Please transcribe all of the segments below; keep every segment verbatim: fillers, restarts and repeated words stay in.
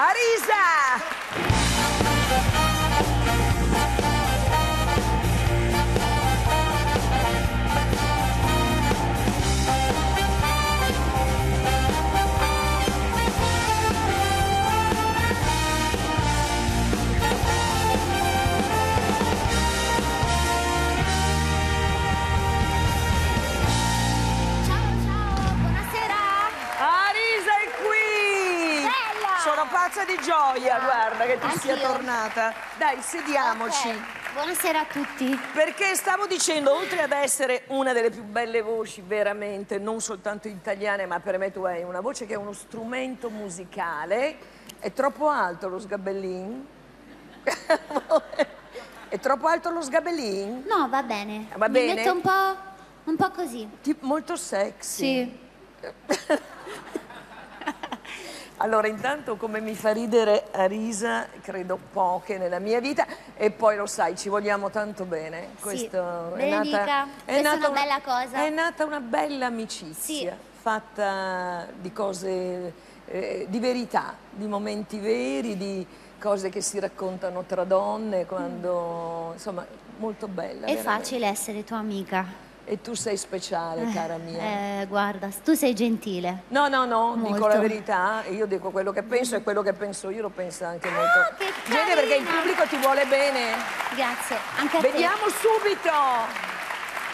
Arisa! Di gioia, guarda che tu Anch'io. sia tornata. Dai, sediamoci. Okay. Buonasera a tutti. Perché stavo dicendo, oltre ad essere una delle più belle voci, veramente, non soltanto italiane, ma per me tu hai una voce che è uno strumento musicale. È troppo alto lo sgabellin? È troppo alto lo sgabellin? No, va bene. Va Mi bene? metto un po', un po' così. Tipo, molto sexy. Sì. Allora, intanto, come mi fa ridere Arisa, credo poche nella mia vita, e poi lo sai, ci vogliamo tanto bene. Sì, Questo è nata, è nata è una bella cosa. È nata una bella amicizia, sì. fatta di cose, eh, di verità, di momenti veri, di cose che si raccontano tra donne, quando, mm. insomma, molto bella. È veramente facile essere tua amica. E tu sei speciale, eh, cara mia. Eh, guarda, tu sei gentile. No, no, no, molto. dico la verità. Io dico quello che penso e quello che penso io lo penso anche ah, molto. Che Gente, perché il pubblico ti vuole bene. Grazie, anche a Vediamo te. subito.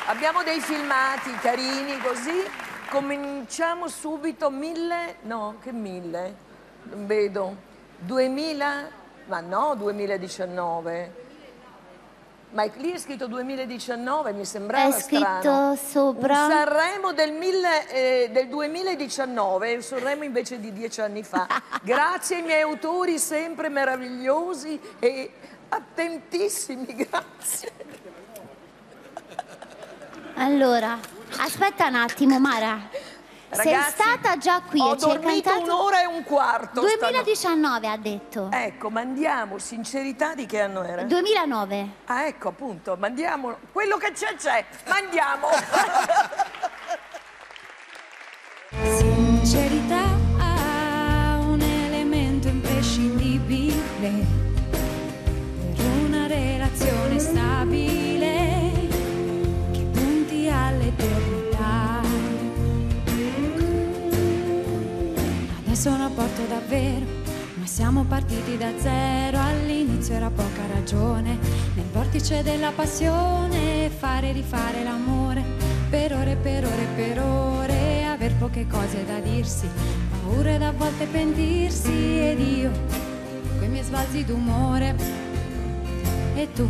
Abbiamo dei filmati carini, così. Cominciamo subito. Mille, no, che mille? Non vedo. duemila, ma no, duemiladiciannove. Ma lì è scritto duemiladiciannove, mi sembrava strano. È scritto sopra. Un Sanremo del, mille, eh, del duemiladiciannove, un Sanremo invece di dieci anni fa. Grazie ai miei autori, sempre meravigliosi e attentissimi, grazie. Allora, aspetta un attimo, Mara. Ragazzi, sei stata già qui ho e ci hai cantato un'ora e un quarto. duemiladiciannove ha detto. Ecco, mandiamo sincerità di che anno era? duemilanove. Ah, ecco, appunto, mandiamo quello che c'è c'è. Mandiamo. Sincerità ha un elemento imprescindibile per una relazione stabile che punti all'eternità. Sono a porto davvero, ma siamo partiti da zero. All'inizio era poca ragione, nel vortice della passione, fare e rifare l'amore, per ore, per ore, per ore, aver poche cose da dirsi, paura ed a volte pentirsi. Ed io, coi miei sbalzi d'umore, e tu,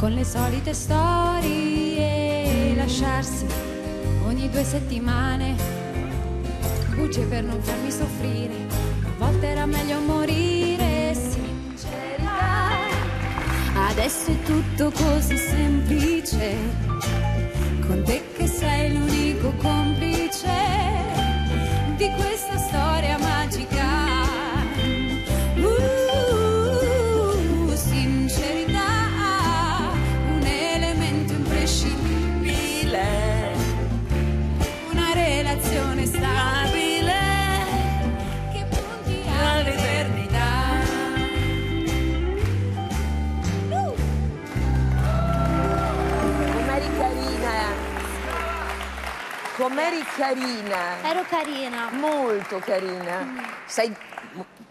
con le solite storie, lasciarsi ogni due settimane. Bugie per non farmi soffrire, a volte era meglio morire. Sincerità, adesso è tutto così semplice, con te che sei l'unico complice di questa storia magica. uh, Sincerità, un elemento imprescindibile, una relazione stabile Com'eri carina. Ero carina. Molto carina. Mm. Sei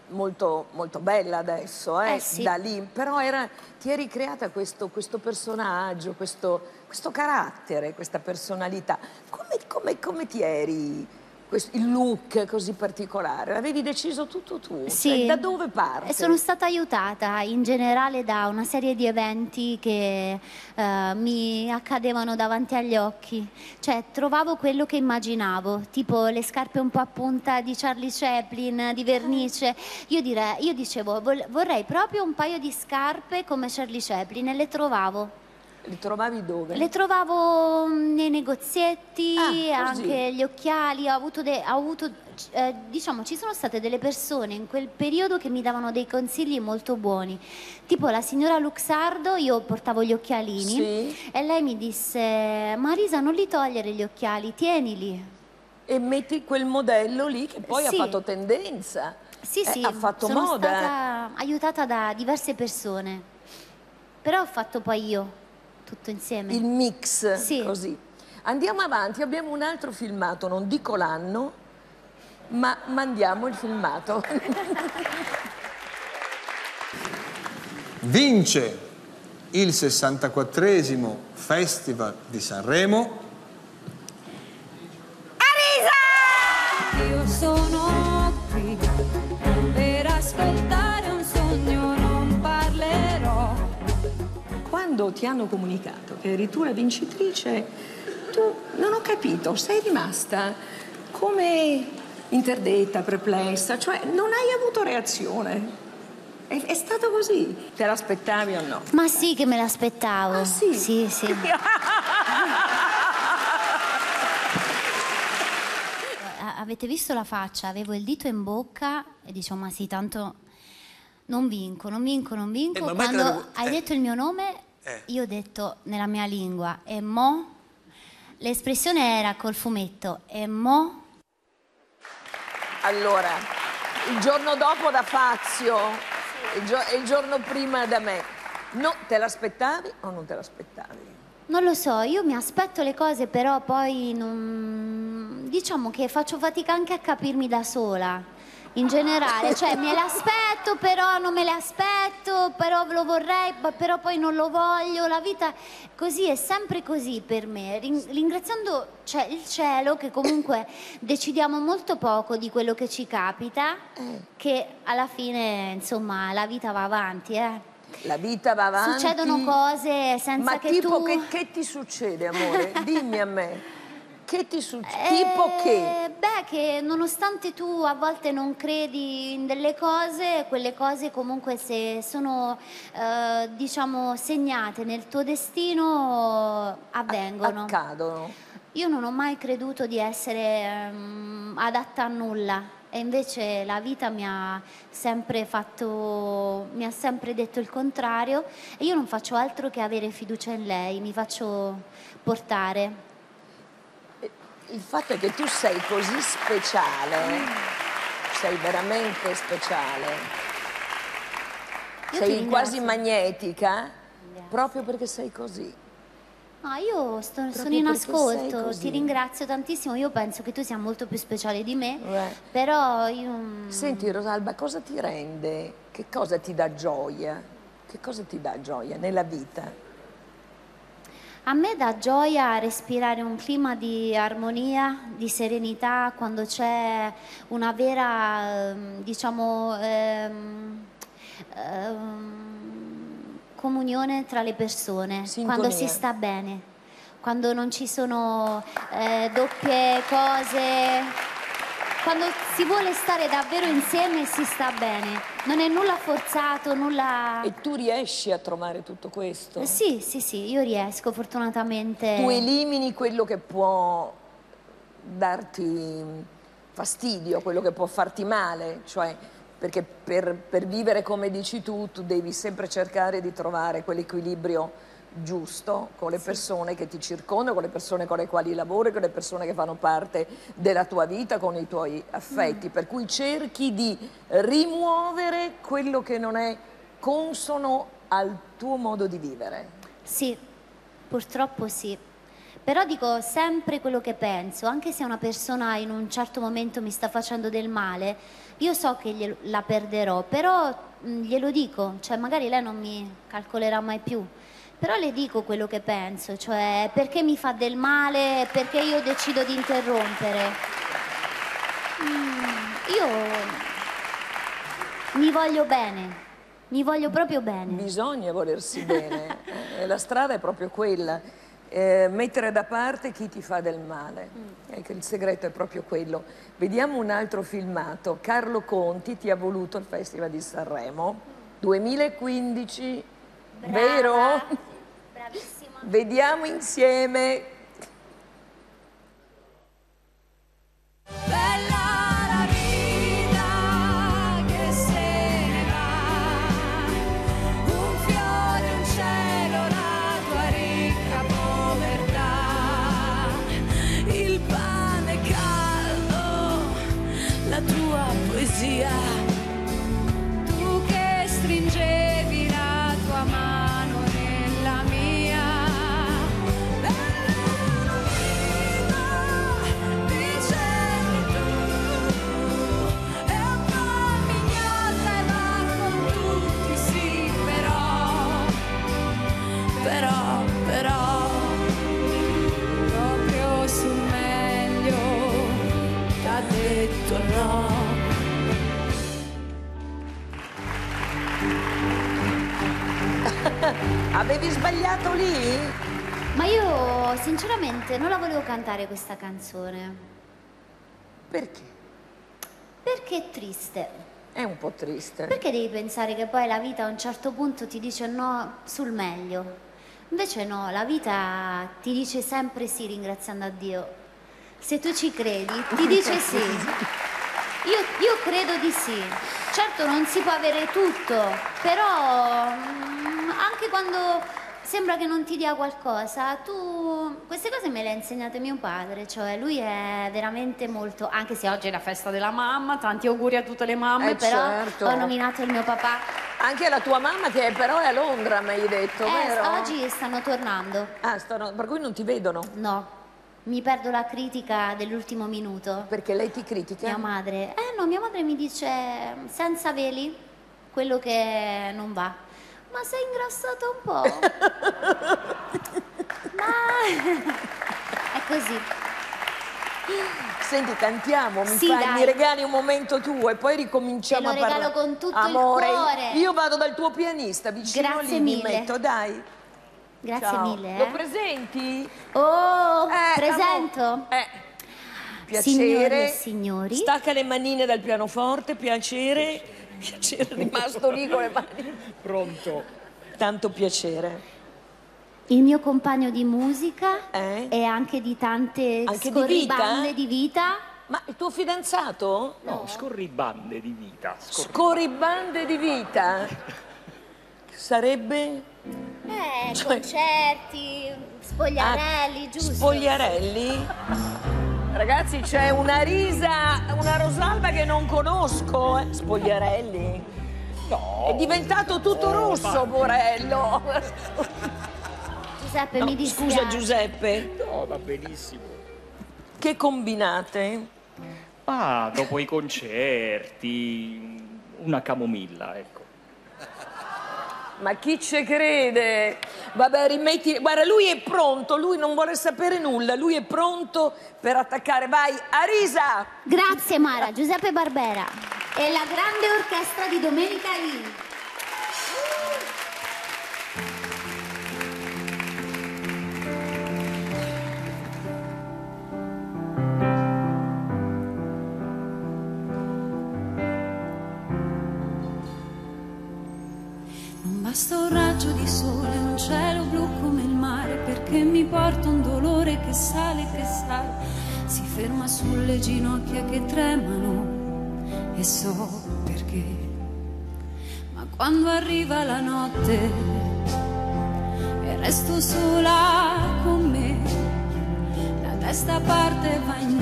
molto, molto bella adesso, eh? eh sì. Da lì. Però era, ti eri creata questo, questo personaggio, questo, questo carattere, questa personalità. Come, come, come ti eri? Questo, il look così particolare, l'avevi deciso tutto tu, sì. Cioè, da dove parte? Sono stata aiutata in generale da una serie di eventi che eh, mi accadevano davanti agli occhi, cioè trovavo quello che immaginavo, tipo le scarpe un po' a punta di Charlie Chaplin, di vernice. Io, direi, io dicevo vorrei proprio un paio di scarpe come Charlie Chaplin e le trovavo. Le trovavi dove? Le trovavo nei negozietti, ah, anche gli occhiali, ho avuto, de, ho avuto eh, diciamo ci sono state delle persone in quel periodo che mi davano dei consigli molto buoni, tipo la signora Luxardo, io portavo gli occhialini, sì. E lei mi disse Marisa non li togliere gli occhiali, tienili. E metti quel modello lì che poi sì. ha fatto tendenza. Sì, sì, eh, ha fatto sono moda. stata aiutata da diverse persone, però ho fatto poi io, tutto insieme. Il mix, sì. Così. Andiamo avanti, abbiamo un altro filmato, non dico l'anno, ma mandiamo il filmato. Vince il sessantaquattresimo Festival di Sanremo Arisa! Io sono qui per ascoltare un sogno, non parlerò. Quando ti hanno comunicato che eri tu la vincitrice, tu non ho capito, sei rimasta come interdetta, perplessa, cioè non hai avuto reazione. È, è stato così? Te l'aspettavi o no? Ma sì che me l'aspettavo. Ah, sì? Sì, sì. Avete visto la faccia? Avevo il dito in bocca e dicevo, ma sì, tanto non vinco, non vinco, non vinco. Eh, Quando la... hai eh. detto il mio nome, eh. io ho detto nella mia lingua, e mo? L'espressione era col fumetto, e mo? Allora, il giorno dopo da Fazio... Il, gio il giorno prima da me. No, te l'aspettavi o non te l'aspettavi? Non lo so, io mi aspetto le cose, però poi non... diciamo che faccio fatica anche a capirmi da sola, in generale. Cioè, me l'aspetto, però non me l'aspetto, però lo vorrei, però poi non lo voglio. La vita così è sempre così per me. Rin ringraziando cioè, il cielo che comunque decidiamo molto poco di quello che ci capita, che alla fine, insomma, la vita va avanti, eh. La vita va avanti. Succedono cose senza Ma che tipo tu... che, che ti succede, amore? Dimmi a me. Che ti succede? Eh, tipo che? Beh, che nonostante tu a volte non credi in delle cose, quelle cose comunque se sono, eh, diciamo, segnate nel tuo destino, avvengono. Accadono. Io non ho mai creduto di essere um, adatta a nulla e invece la vita mi ha sempre fatto, mi ha sempre detto il contrario e io non faccio altro che avere fiducia in lei, mi faccio portare. Il fatto è che tu sei così speciale, sei veramente speciale, io sei quasi magnetica, grazie. Proprio perché sei così. No, io sto, sono in ascolto, ti ringrazio tantissimo, io penso che tu sia molto più speciale di me, Beh. però io... Senti Rosalba, cosa ti rende, che cosa ti dà gioia, che cosa ti dà gioia nella vita? A me dà gioia respirare un clima di armonia, di serenità, quando c'è una vera, diciamo, ehm, ehm, comunione tra le persone, Sintonia. Quando si sta bene, quando non ci sono eh, doppie cose, quando si vuole stare davvero insieme e si sta bene. Non è nulla forzato, nulla... E tu riesci a trovare tutto questo? Eh sì, sì, sì, io riesco, fortunatamente. Tu elimini quello che può darti fastidio, quello che può farti male, cioè, perché per, per vivere come dici tu, tu devi sempre cercare di trovare quell'equilibrio giusto con le persone sì. che ti circondano, con le persone con le quali lavori, con le persone che fanno parte della tua vita, con i tuoi affetti, mm. per cui cerchi di rimuovere quello che non è consono al tuo modo di vivere. Sì, purtroppo sì, però dico sempre quello che penso, anche se una persona in un certo momento mi sta facendo del male, io so che la perderò, però mh, glielo dico, cioè magari lei non mi calcolerà mai più. Però le dico quello che penso, cioè perché mi fa del male, perché io decido di interrompere. Mm, io mi voglio bene, mi voglio proprio bene. Bisogna volersi bene, la strada è proprio quella, eh, mettere da parte chi ti fa del male. Mm. Ecco, il segreto è proprio quello. Vediamo un altro filmato, Carlo Conti ti ha voluto il Festival di Sanremo, duemilaquindici, Brava. Vero? Bravissima. Vediamo insieme. Bella la vita che se ne va, un fiore, un cielo, la tua ricca povertà, il pane caldo, la tua poesia. Avevi sbagliato lì? Ma io sinceramente non la volevo cantare questa canzone. Perché? Perché è triste. È un po' triste. Perché devi pensare che poi la vita a un certo punto ti dice no sul meglio? Invece no, la vita ti dice sempre sì, ringraziando a Dio. Se tu ci credi, ti dice sì. Io, io credo di sì. Certo non si può avere tutto, però anche quando sembra che non ti dia qualcosa, tu... Queste cose me le ha insegnate mio padre, cioè lui è veramente molto... Anche se oggi è la festa della mamma, tanti auguri a tutte le mamme, eh, però certo. Ho nominato il mio papà. Anche la tua mamma che però è a Londra, mi hai detto, eh, vero? Oggi stanno tornando. Ah, stanno... per cui non ti vedono? No. Mi perdo la critica dell'ultimo minuto. Perché lei ti critica? Mia madre. Eh no, mia madre mi dice senza veli quello che non va. Ma sei ingrassato un po'. Ma... è così. Senti, cantiamo, mi, sì, fai, mi regali un momento tuo e poi ricominciamo a parlare. Te lo regalo con tutto Amore, il cuore. Io vado dal tuo pianista, vicino Grazie lì mille. Mi metto, dai. Grazie Ciao. mille. Eh. Lo presenti? Oh, eh, presento. Eh. Piacere. Signore e signori. Stacca le manine dal pianoforte, piacere. Piacere, è rimasto lì con le mani. Pronto. Tanto piacere. Il mio compagno di musica eh? e anche di tante anche scorribande di vita. Di vita. Ma il tuo fidanzato? No, no. scorribande di vita. Scorribande, scorribande di vita. Sarebbe... Eh, cioè... concerti, spogliarelli, ah, giusto? Spogliarelli? Ragazzi, c'è una Risa, una Rosalba che non conosco, eh? Spogliarelli? No! È diventato tutto oh, rosso, Borello! Giuseppe, no, mi dispiace. Scusa, Giuseppe. No, va benissimo. Che combinate? Ah, dopo i concerti, una camomilla, ecco. Ma chi ci crede? Vabbè, rimetti... Guarda, lui è pronto, lui non vuole sapere nulla, lui è pronto per attaccare. Vai, Arisa! Grazie, Mara, Giuseppe Barbera e la grande orchestra di Domenica In. Basta un raggio di sole, un cielo blu come il mare, perché mi porta un dolore che sale, che sale, si ferma sulle ginocchia che tremano, e so perché. Ma quando arriva la notte e resto sola con me, la testa parte e va in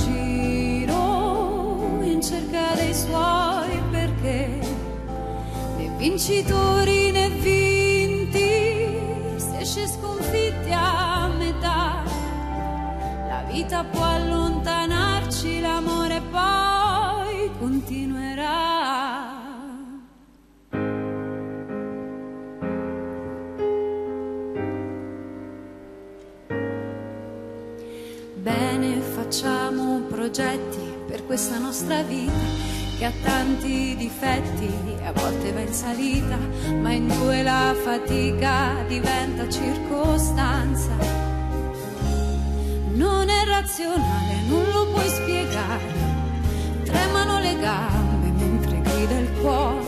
giro in cerca dei suoi perché. Vincitori né vinti, se esce sconfitti a metà, la vita può allontanarci, l'amore poi continuerà. Bene, facciamo progetti per questa nostra vita, che ha tanti difetti, a volte va in salita, ma in due la fatica diventa circostanza. Non è razionale, non lo puoi spiegare, tremano le gambe mentre grida il cuore,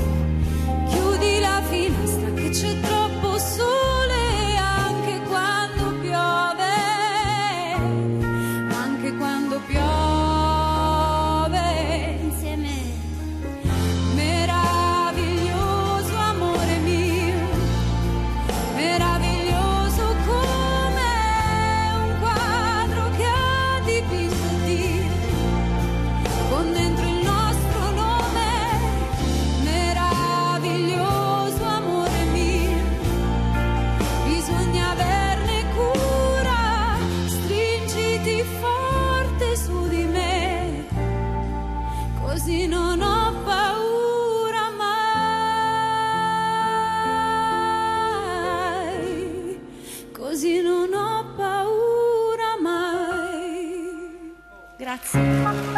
chiudi la finestra che c'è troppo sole anche quando piove, anche quando piove. Grazie. Mm.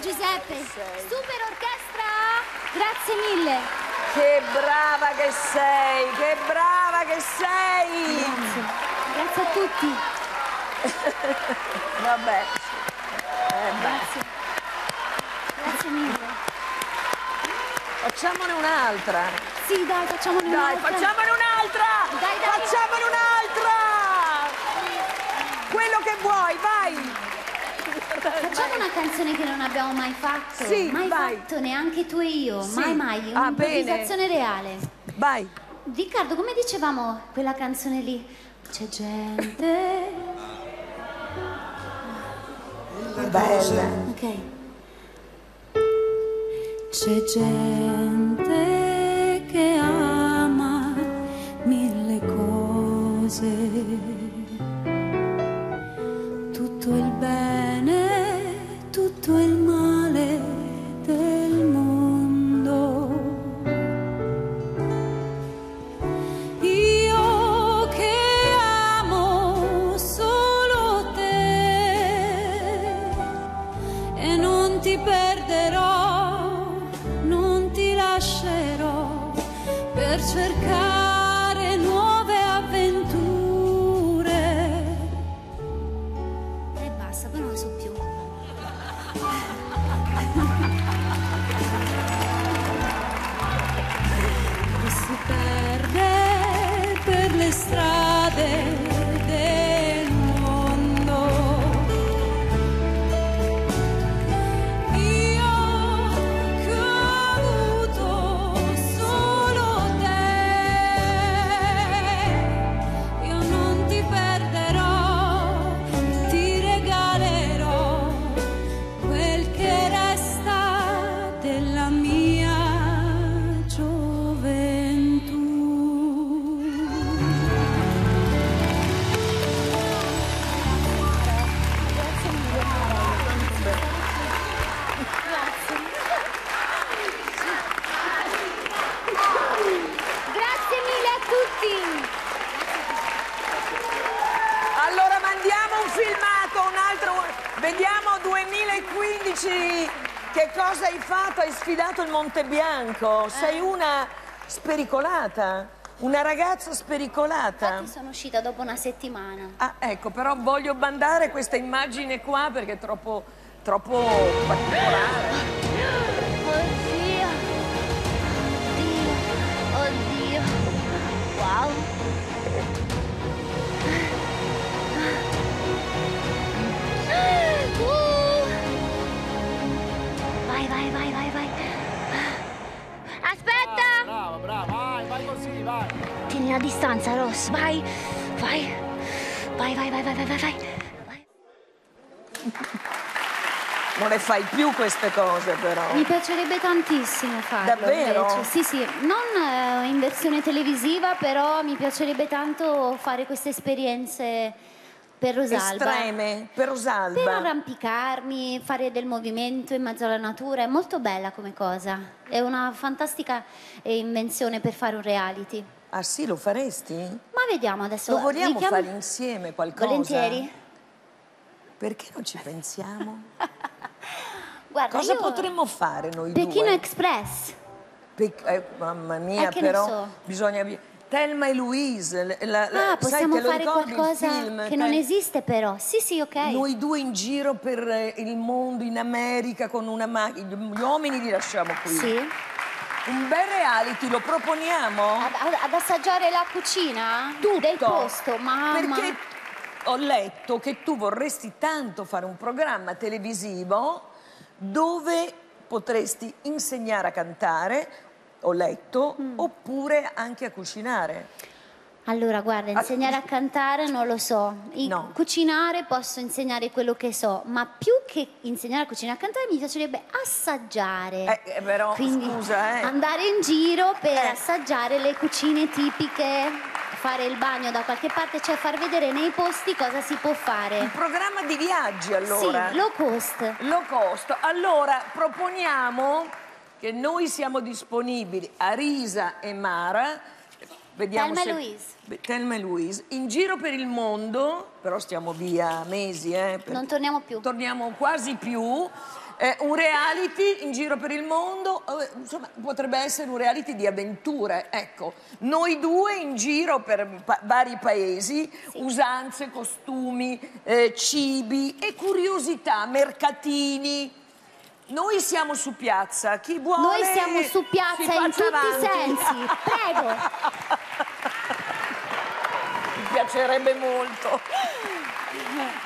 Giuseppe, super orchestra, grazie mille. Che brava che sei, che brava che sei. Grazie, grazie a tutti. Vabbè. Eh, grazie. Grazie mille. Facciamone un'altra. Sì, dai, facciamone un'altra. Dai, facciamone un'altra. Dai, dai. Facciamone un'altra. Quello che vuoi, vai. Facciamo una canzone che non abbiamo mai fatto, sì, mai vai. fatto neanche tu e io, sì. mai mai, un'improvvisazione ah, reale. Vai. Riccardo, come dicevamo quella canzone lì? C'è gente... Bella. Ok. C'è gente che ama mille cose, tutto il bene, tutto il male del mondo. Io che amo solo te e non ti perderò, non ti lascerò per cercare nuove avventure. E basta, però non lo so più. Che si perde per le strade del mondo. Io che ho avuto solo te, io non ti perderò, ti regalerò quel che resta della mia gioventù. Allora mandiamo un filmato, un altro, vediamo duemilaquindici che cosa hai fatto, hai sfidato il Montebianco, sei una spericolata, una ragazza spericolata. Infatti sono uscita dopo una settimana. Ah ecco, però voglio bandare questa immagine qua perché è troppo, troppo particolare. Oddio, oddio, oddio, wow. Vai, vai, vai, vai, vai. Aspetta! Brava, brava, vai, vai così, vai. Tieni la distanza, Ross, vai, vai. Vai, vai, vai, vai, vai, vai, vai. Non le fai più queste cose, però. Mi piacerebbe tantissimo farlo. Davvero? Invece. Sì, sì, non in versione televisiva, però mi piacerebbe tanto fare queste esperienze Per Rosalba. Estreme, per Rosalba. Per arrampicarmi, fare del movimento in mezzo alla natura, è molto bella come cosa. È una fantastica invenzione per fare un reality. Ah sì, lo faresti? Ma vediamo adesso. Lo vogliamo chiamo... fare insieme qualcosa? Volentieri. Perché non ci pensiamo? Guarda, cosa io... potremmo fare noi Pechino due? Pechino Express. Pe... Eh, mamma mia, eh, però so. bisogna... Thelma e Louise, la, la, ah, possiamo sai, te lo fare qualcosa film, che non esiste però, sì sì ok. Noi due in giro per il mondo, in America, con una macchina, gli uomini li lasciamo qui. Sì. Un bel reality, lo proponiamo? Ad, ad assaggiare la cucina? Tutto. Del posto, mamma. Perché ho letto che tu vorresti tanto fare un programma televisivo dove potresti insegnare a cantare, ho letto, mm. oppure anche a cucinare. Allora, guarda, insegnare a cantare non lo so. In no. Cucinare posso insegnare quello che so, ma più che insegnare a cucinare a cantare mi piacerebbe assaggiare. Eh, però, Quindi, scusa, eh. andare in giro per eh. assaggiare le cucine tipiche, fare il bagno da qualche parte, cioè far vedere nei posti cosa si può fare. Un programma di viaggi, allora. Sì, low cost. Low cost. Allora, proponiamo... che noi siamo disponibili, Arisa e Mara, vediamo Thelma se... Louise. Thelma e Louise, in giro per il mondo, però stiamo via mesi, eh, per... non torniamo più. Torniamo quasi più, eh, un reality in giro per il mondo, eh, insomma, potrebbe essere un reality di avventure, ecco, noi due in giro per pa vari paesi, sì. usanze, costumi, eh, cibi e curiosità, mercatini. Noi siamo su piazza, chi vuole... Noi siamo su piazza in tutti avanti. i sensi, prego! Mi piacerebbe molto.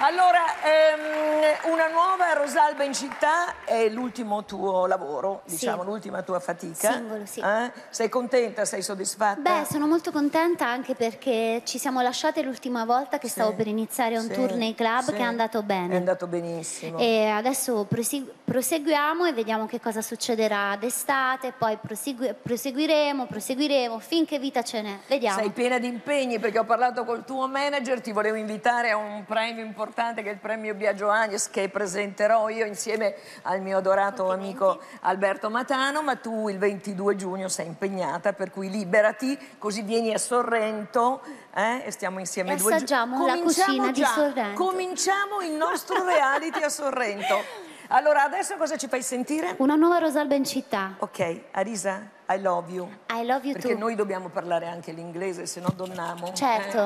Allora, ehm, una nuova Rosalba in città è l'ultimo tuo lavoro, diciamo, sì. l'ultima tua fatica. Singolo, sì. Eh? Sei contenta, sei soddisfatta? Beh, sono molto contenta anche perché ci siamo lasciate l'ultima volta che sì. stavo per iniziare un sì. tour nei club sì. che è andato bene. È andato benissimo. E adesso prosegu proseguiamo e vediamo che cosa succederà d'estate, poi prosegu proseguiremo, proseguiremo, finché vita ce n'è. Vediamo. Sei piena di impegni perché ho parlato col tuo manager, ti volevo invitare a un premio importante che è il premio Biagio Agnes che presenterò io insieme al mio adorato Complimenti. amico Alberto Matano, ma tu il ventidue giugno sei impegnata, per cui liberati, così vieni a Sorrento eh, e stiamo insieme e due assaggiamo la cucina di Sorrento. Cominciamo il nostro reality a Sorrento. Allora, adesso cosa ci fai sentire? Una nuova Rosalba in città. Ok, Arisa, I love you. I love you Perché too. noi dobbiamo parlare anche l'inglese, se no donniamo. Certo,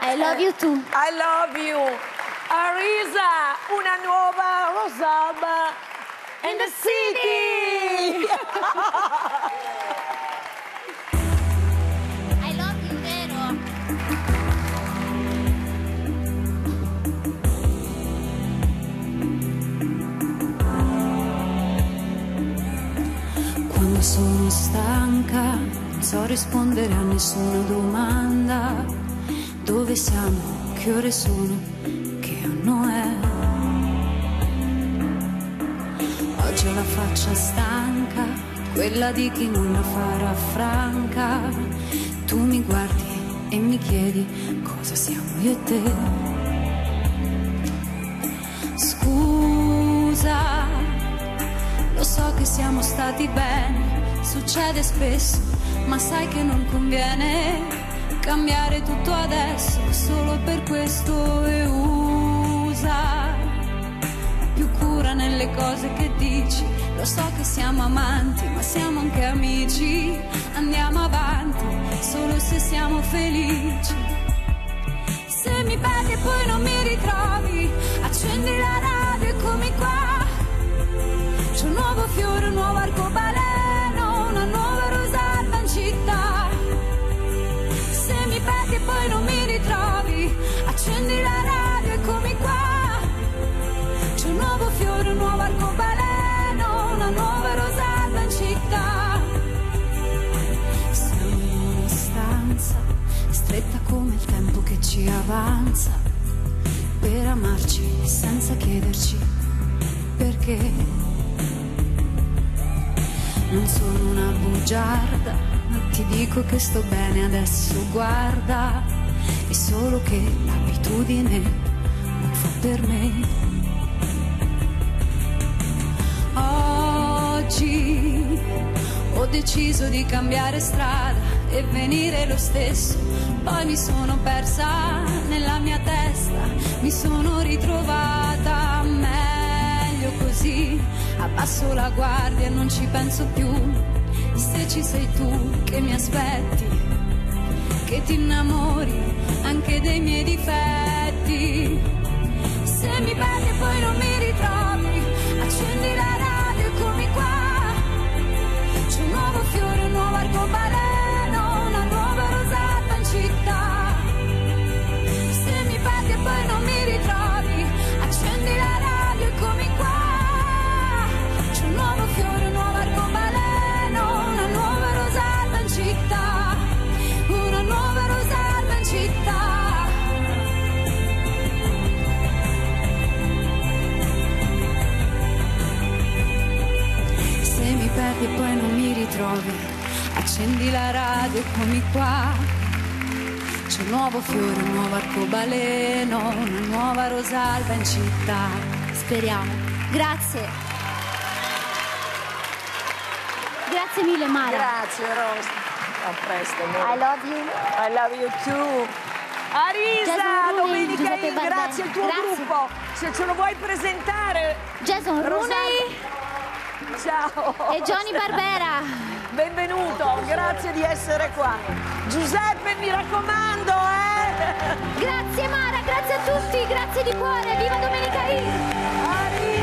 eh, eh. I love you too. I love you. Arisa, una nuova Rosalba in the city. I love you, vero? Sono stanca, non so rispondere a nessuna domanda. Dove siamo? Che ore sono? Che anno è? Oggi ho la faccia stanca, quella di chi non la farà franca. Tu mi guardi e mi chiedi cosa siamo io e te. Scusa, lo so che siamo stati bene, succede spesso, ma sai che non conviene cambiare tutto adesso solo per questo. E usa più cura nelle cose che dici. Lo so che siamo amanti, ma siamo anche amici. Andiamo avanti solo se siamo felici. Se mi perdi e poi non mi ritrovi, accendi la radio e come qua. C'è un nuovo fiore, un nuovo arcobaleno, una nuova Rosalba in città. Se mi perdi e poi non mi ritrovi, accendi la radio e come qua. C'è un nuovo fiore, un nuovo arcobaleno, una nuova Rosalba in città. Siamo in una stanza stretta come il tempo che ci avanza, per amarci senza chiederci perché. Non sono una bugiarda, ma ti dico che sto bene adesso, guarda. È solo che l'abitudine fa per me. Oggi ho deciso di cambiare strada e venire lo stesso, poi mi sono persa nella mia testa, mi sono ritrovata meglio così, abbasso la guardia e non ci penso più, se ci sei tu che mi aspetti, che ti innamori anche dei miei difetti. Se mi perdi e poi non mi ritrovi, accendi la radio, eccomi qua. C'è un nuovo fiore, un nuovo arcobaleno, una nuova rosata in città. Se mi perdi e poi non mi ritrovi, accendi la radio, eccomi qua. C'è un nuovo fiore, un nuovo arcobaleno, una nuova rosata in città. Nuova rosata in città. Se mi perdi e poi non mi ritrovi, accendi la radio, eccomi qua. C'è un nuovo fiore, un nuovo arcobaleno, una nuova rosalba in città. Speriamo. Grazie. Grazie mille Mara. Grazie Rosa. A presto, amore. I love you. I love you too. Arisa, Domenica In, grazie al tuo grazie. gruppo. Se ce lo vuoi presentare. Jason Rooney. Ciao. E Johnny Barbera. Benvenuto, grazie di essere qua. Giuseppe, mi raccomando, eh. Grazie Mara, grazie a tutti, grazie di cuore. Viva Domenica In. Arisa.